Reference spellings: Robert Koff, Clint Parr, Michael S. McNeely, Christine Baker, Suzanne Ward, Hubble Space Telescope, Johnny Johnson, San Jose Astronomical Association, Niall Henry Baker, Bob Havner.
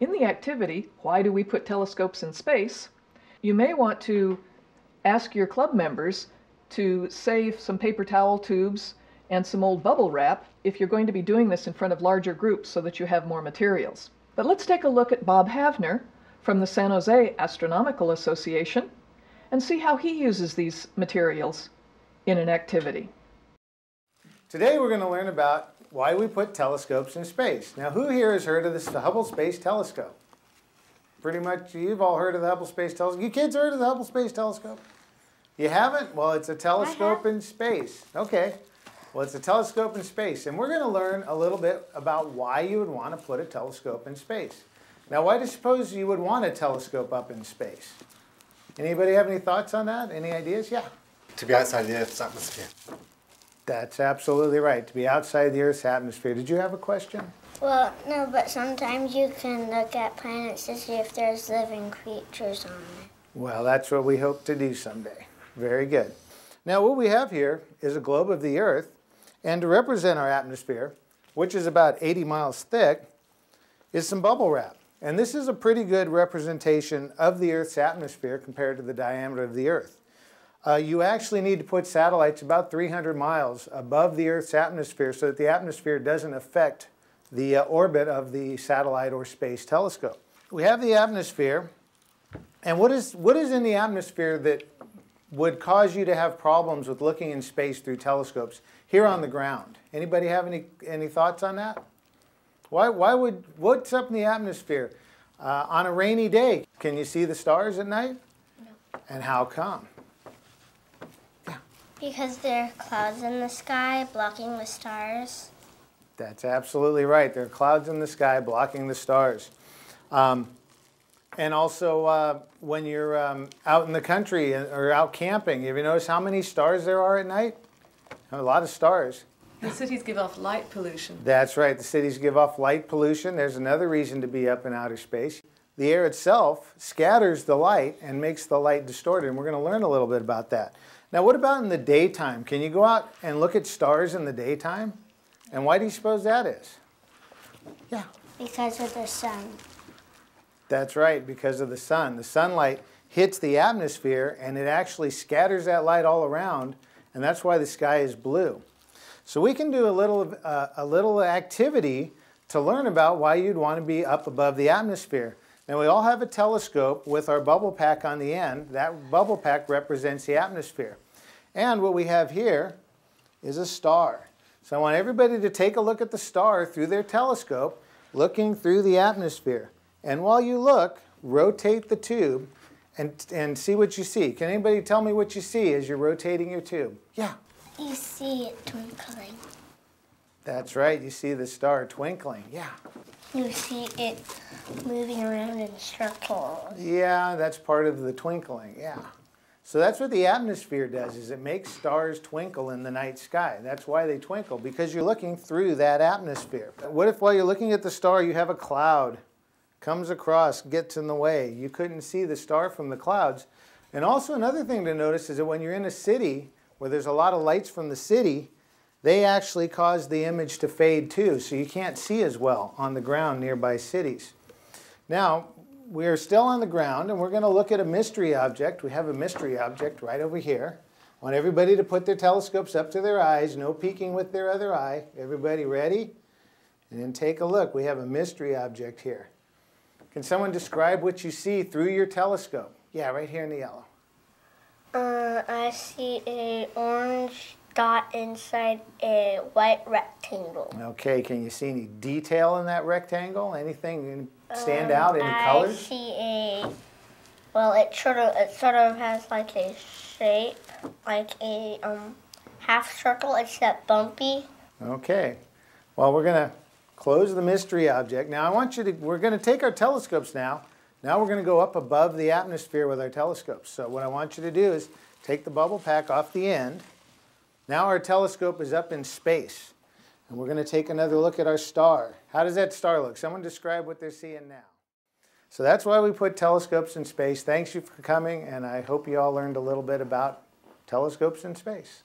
In the activity, why do we put telescopes in space? You may want to ask your club members to save some paper towel tubes and some old bubble wrap if you're going to be doing this in front of larger groups so that you have more materials. But let's take a look at Bob Havner from the San Jose Astronomical Association and see how he uses these materials in an activity. Today we're going to learn about why we put telescopes in space. Now, who here has heard of this, the Hubble Space Telescope? Pretty much you've all heard of the Hubble Space Telescope. You kids heard of the Hubble Space Telescope? You haven't? Well, it's a telescope in space. Okay. Well, it's a telescope in space. And we're going to learn a little bit about why you would want to put a telescope in space. Now, why do you suppose you would want a telescope up in space? Anybody have any thoughts on that? Any ideas? Yeah. To be outside the Earth's atmosphere. That's absolutely right, to be outside the Earth's atmosphere. Did you have a question? Well, no, but sometimes you can look at planets to see if there's living creatures on it. Well, that's what we hope to do someday. Very good. Now, what we have here is a globe of the Earth, and to represent our atmosphere, which is about 80 miles thick, is some bubble wrap. And this is a pretty good representation of the Earth's atmosphere compared to the diameter of the Earth. You actually need to put satellites about 300 miles above the Earth's atmosphere so that the atmosphere doesn't affect the orbit of the satellite or space telescope. We have the atmosphere, and what is in the atmosphere that would cause you to have problems with looking in space through telescopes here on the ground? Anybody have any thoughts on that? What's up in the atmosphere? On a rainy day, can you see the stars at night? No. And how come? Because there are clouds in the sky blocking the stars. That's absolutely right. There are clouds in the sky blocking the stars. And also, when you're out in the country or out camping, have you noticed how many stars there are at night? A lot of stars. The cities give off light pollution. That's right. The cities give off light pollution. There's another reason to be up in outer space. The air itself scatters the light and makes the light distorted, and we're going to learn a little bit about that. Now, what about in the daytime? Can you go out and look at stars in the daytime? And why do you suppose that is? Yeah. Because of the sun. That's right, because of the sun. The sunlight hits the atmosphere, and it actually scatters that light all around, and that's why the sky is blue. So we can do a little activity to learn about why you'd want to be up above the atmosphere. Now, we all have a telescope with our bubble pack on the end. That bubble pack represents the atmosphere. And what we have here is a star. So I want everybody to take a look at the star through their telescope, looking through the atmosphere. And while you look, rotate the tube and see what you see. Can anybody tell me what you see as you're rotating your tube? Yeah. You see it twinkling. That's right. You see the star twinkling. Yeah. You see it moving around in circles. Yeah, that's part of the twinkling, yeah. So that's what the atmosphere does, is it makes stars twinkle in the night sky. That's why they twinkle, because you're looking through that atmosphere. What if while you're looking at the star, you have a cloud, comes across, gets in the way? You couldn't see the star from the clouds. And also another thing to notice is that when you're in a city where there's a lot of lights from the city, they actually cause the image to fade too, so you can't see as well on the ground nearby cities. Now, we're still on the ground, and we're going to look at a mystery object. We have a mystery object right over here. I want everybody to put their telescopes up to their eyes, no peeking with their other eye. Everybody ready? And then take a look. We have a mystery object here. Can someone describe what you see through your telescope? Yeah, right here in the yellow. I see an orange dot inside a white rectangle. Okay, can you see any detail in that rectangle? Anything stand out? Any colors? I see it sort of has like a shape, like a half circle, except bumpy. Okay, well, we're gonna close the mystery object. Now I want you to, we're gonna take our telescopes now. Now we're gonna go up above the atmosphere with our telescopes. So what I want you to do is take the bubble pack off the end. Now our telescope is up in space, and we're going to take another look at our star. How does that star look? Someone describe what they're seeing now. So that's why we put telescopes in space. Thanks you for coming, and I hope you all learned a little bit about telescopes in space.